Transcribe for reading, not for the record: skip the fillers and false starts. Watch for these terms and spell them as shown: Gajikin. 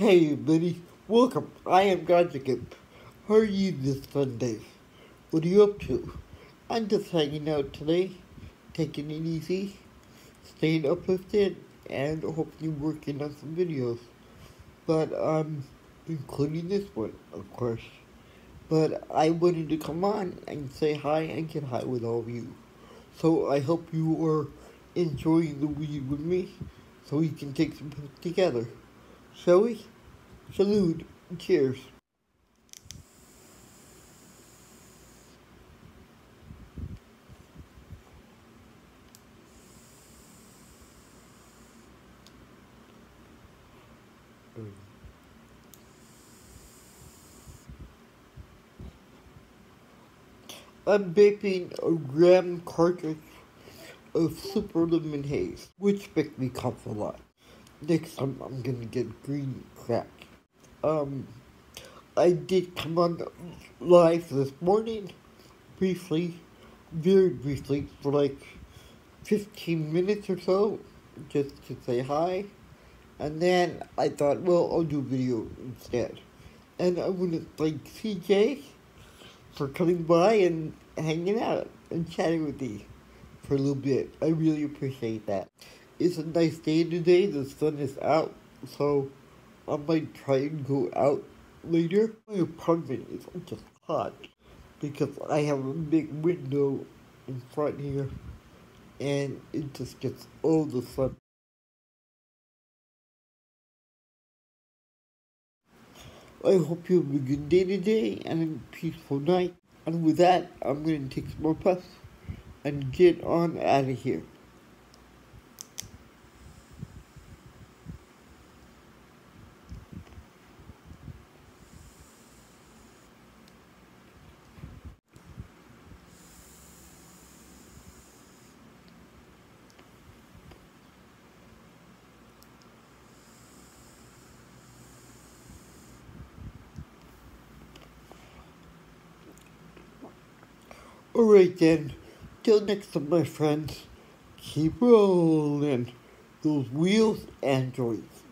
Hey everybody, welcome. I am Gajikin. How are you this Sunday? What are you up to? I'm just hanging out today, taking it easy, staying uplifted, and hopefully working on some videos. But including this one, of course. But I wanted to come on and say hi and get high with all of you. So I hope you are enjoying the weed with me, so we can take some pictures together. Shall we? Salute. Cheers. I'm vaping a gram cartridge of Super Lemon Haze, which makes me cough a lot. Next time I'm gonna get green crack. I did come on live this morning, briefly, very briefly, for like 15 minutes or so, just to say hi. And then I thought, well, I'll do video instead. And I wanna thank CJ for coming by and hanging out and chatting with me for a little bit. I really appreciate that. It's a nice day today, the sun is out, so I might try and go out later. My apartment is just hot because I have a big window in front here and it just gets all the sun. I hope you have a good day today and a peaceful night. And with that, I'm going to take some more puffs and get on out of here. Alright then, till next time my friends, keep rolling those wheels and joints.